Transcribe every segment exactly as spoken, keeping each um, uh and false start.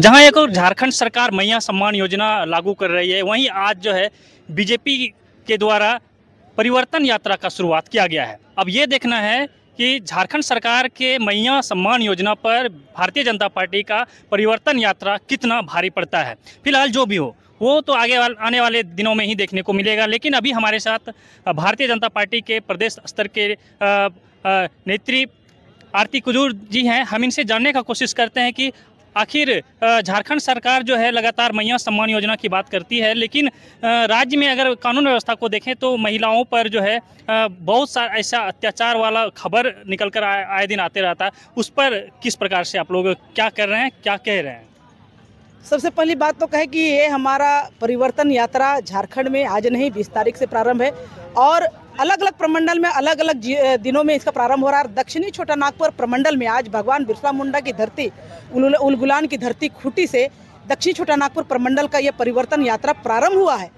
जहां एक और झारखंड सरकार मैया सम्मान योजना लागू कर रही है, वहीं आज जो है बीजेपी के द्वारा परिवर्तन यात्रा का शुरुआत किया गया है। अब ये देखना है कि झारखंड सरकार के मैया सम्मान योजना पर भारतीय जनता पार्टी का परिवर्तन यात्रा कितना भारी पड़ता है। फिलहाल जो भी हो वो तो आगे आने वाले दिनों में ही देखने को मिलेगा, लेकिन अभी हमारे साथ भारतीय जनता पार्टी के प्रदेश स्तर के नेत्री आरती कुजूर जी हैं। हम इनसे जानने का कोशिश करते हैं कि आखिर झारखंड सरकार जो है लगातार मैया सम्मान योजना की बात करती है, लेकिन राज्य में अगर कानून व्यवस्था को देखें तो महिलाओं पर जो है बहुत सारा ऐसा अत्याचार वाला खबर निकल कर आए दिन आते रहता है। उस पर किस प्रकार से आप लोग क्या कर रहे हैं, क्या कह रहे हैं? सबसे पहली बात तो कहे कि ये हमारा परिवर्तन यात्रा झारखंड में आज नहीं बीस तारीख से प्रारंभ है और अलग अलग प्रमंडल में अलग अलग दिनों में इसका प्रारंभ हो रहा है। दक्षिणी छोटा नागपुर प्रमंडल में आज भगवान बिरसा मुंडा की धरती उलगुलान की धरती खूंटी से दक्षिणी छोटा नागपुर प्रमंडल का यह परिवर्तन यात्रा प्रारंभ हुआ है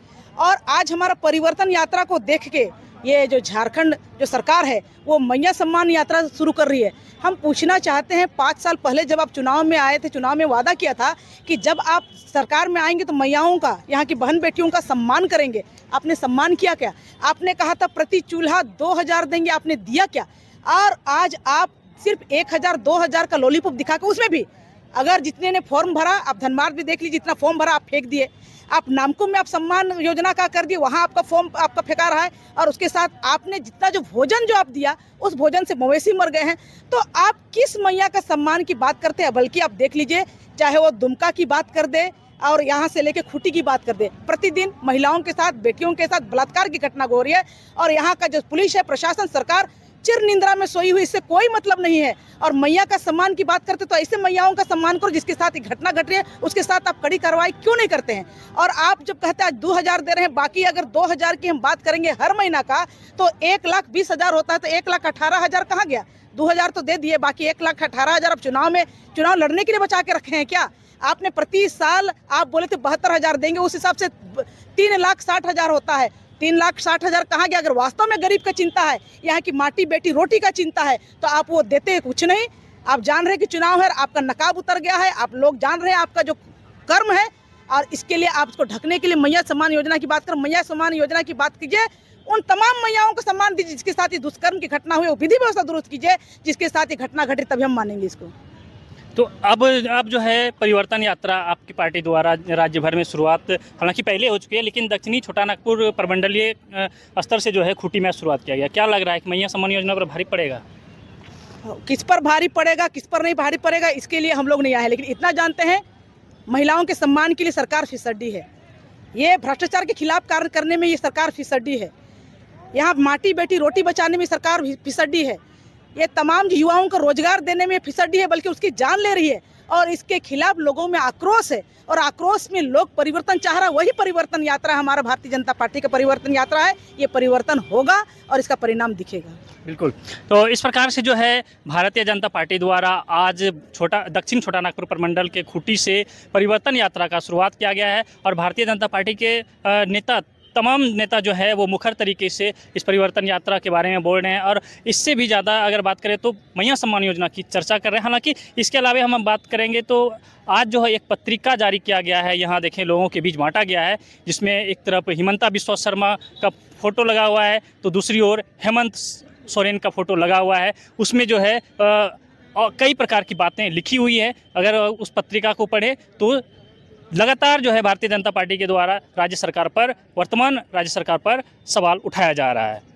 और आज हमारा परिवर्तन यात्रा को देख के ये जो झारखंड जो सरकार है वो मैया सम्मान यात्रा शुरू कर रही है। हम पूछना चाहते हैं, पाँच साल पहले जब आप चुनाव में आए थे, चुनाव में वादा किया था कि जब आप सरकार में आएंगे तो मैयाओं का, यहाँ की बहन बेटियों का सम्मान करेंगे। आपने सम्मान किया क्या? आपने कहा था प्रति चूल्हा दो हज़ार देंगे, आपने दिया क्या? और आज आप सिर्फ एक हज़ार दो हज़ार का लॉलीपॉप दिखा के, उसमें भी अगर जितने ने फॉर्म भरा, आप धनबाद भी देख लीजिए, जितना फॉर्म भरा आप फेंक दिए। आप नामको में आप सम्मान योजना का कर दिए, वहाँ आपका फॉर्म आपका फेंका रहा है और उसके साथ आपने जितना जो भोजन जो आप दिया उस भोजन से मवेशी मर गए हैं। तो आप किस मैया का सम्मान की बात करते हैं? बल्कि आप देख लीजिए, चाहे वो दुमका की बात कर दे और यहाँ से लेके खूंटी की बात कर दे, प्रतिदिन महिलाओं के साथ बेटियों के साथ बलात्कार की घटना हो रही है और यहाँ का जो पुलिस है, प्रशासन, सरकार चिर निंद्रा में सोई हुई, इससे कोई मतलब नहीं है। और मैया का सम्मान की बात करते तो ऐसे मैयाओं का सम्मान करो जिसके साथ ये घटना घट रही है, उसके साथ आप कड़ी कार्रवाई क्यों नहीं करते हैं? और आप जब कहते हैं आज दो हज़ार दे रहे हैं, बाकी अगर दो हज़ार की हम बात करेंगे हर महीना का तो एक लाख बीस हज़ार होता है, तो एक लाख अठारह हज़ार कहाँ गया? दो हज़ार तो दे दिए, बाकी एक लाख अठारह हज़ार आप चुनाव में चुनाव लड़ने के लिए बचा के रखे हैं क्या? आपने प्रति साल आप बोले थे बहत्तर हज़ार देंगे, उस हिसाब से तीन लाख साठ हज़ार होता है, तीन लाख साठ हज़ार कहाँ गया? अगर वास्तव में गरीब का चिंता है, यहाँ की माटी बेटी रोटी का चिंता है तो आप वो देते कुछ नहीं। आप जान रहे कि चुनाव है, आपका नकाब उतर गया है, आप लोग जान रहे हैं आपका जो कर्म है और इसके लिए आप उसको ढकने के लिए मैया सम्मान योजना की बात करें, मैया सम्मान योजना की बात कीजिए, उन तमाम मैयाओं को सम्मान दीजिए जिसके साथ ये दुष्कर्म की घटना हुई, वो विधि व्यवस्था दुरुस्त कीजिए जिसके साथ ये घटना घटी, तभी हम मानेंगे इसको। तो अब अब जो है परिवर्तन यात्रा आपकी पार्टी द्वारा राज्य भर में शुरुआत हालांकि पहले हो चुकी है, लेकिन दक्षिणी छोटा नागपुर प्रमंडलीय स्तर से जो है खूंटी में शुरुआत किया गया। क्या लग रहा है कि मैया सम्मान योजना पर भारी पड़ेगा? किस पर भारी पड़ेगा, किस पर नहीं भारी पड़ेगा, इसके लिए हम लोग नहीं आए हैं, लेकिन इतना जानते हैं महिलाओं के सम्मान के लिए सरकार फिसड्डी है। ये भ्रष्टाचार के खिलाफ कार्य करने में ये सरकार फिसड्डी है, यहाँ माटी बेटी रोटी बचाने में सरकार फिसड्डी है, ये तमाम युवाओं को रोजगार देने में फिसड्डी है, बल्कि उसकी जान ले रही है और इसके खिलाफ लोगों में आक्रोश है और आक्रोश में लोग परिवर्तन चाह रहा है। वही परिवर्तन यात्रा हमारा भारतीय जनता पार्टी का परिवर्तन यात्रा है, ये परिवर्तन होगा और इसका परिणाम दिखेगा। बिल्कुल, तो इस प्रकार से जो है भारतीय जनता पार्टी द्वारा आज छोटा दक्षिण छोटा नागपुर प्रमंडल के खूंटी से परिवर्तन यात्रा का शुरुआत किया गया है और भारतीय जनता पार्टी के नेता तमाम नेता जो है वो मुखर तरीके से इस परिवर्तन यात्रा के बारे में बोल रहे हैं और इससे भी ज़्यादा अगर बात करें तो मैया सम्मान योजना की चर्चा कर रहे हैं। हालांकि इसके अलावा हम बात करेंगे तो आज जो है एक पत्रिका जारी किया गया है, यहाँ देखें लोगों के बीच बांटा गया है, जिसमें एक तरफ हिमंता बिश्वा शर्मा का फोटो लगा हुआ है तो दूसरी ओर हेमंत सोरेन का फोटो लगा हुआ है। उसमें जो है आ, कई प्रकार की बातें लिखी हुई है। अगर उस पत्रिका को पढ़ें तो लगातार जो है भारतीय जनता पार्टी के द्वारा राज्य सरकार पर वर्तमान राज्य सरकार पर सवाल उठाया जा रहा है।